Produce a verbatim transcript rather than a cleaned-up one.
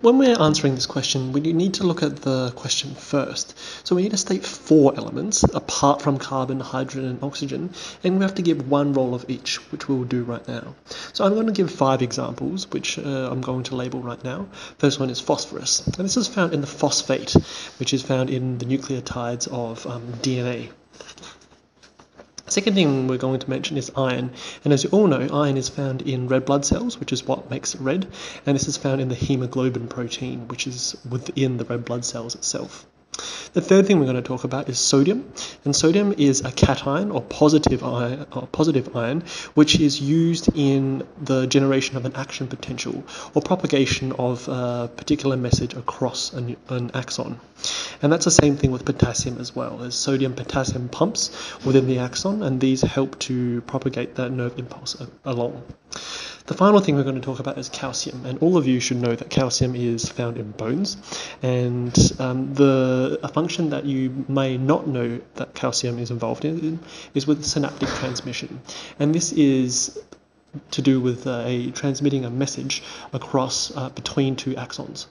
When we're answering this question, we need to look at the question first. So we need to state four elements apart from carbon, hydrogen, and oxygen, and we have to give one role of each, which we will do right now. So I'm going to give five examples, which uh, I'm going to label right now. First one is phosphorus, and this is found in the phosphate, which is found in the nucleotides of um, D N A. Second thing we're going to mention is iron, and as you all know, iron is found in red blood cells, which is what makes it red, and this is found in the haemoglobin protein, which is within the red blood cells itself. The third thing we're going to talk about is sodium, and sodium is a cation or positive ion, or positive ion, which is used in the generation of an action potential or propagation of a particular message across an, an axon. And that's the same thing with potassium as well. There's sodium-potassium pumps within the axon, and these help to propagate that nerve impulse along. The final thing we're going to talk about is calcium, and all of you should know that calcium is found in bones, and um, the a function that you may not know that calcium is involved in is with synaptic transmission, and this is to do with uh, a transmitting a message across uh, between two axons.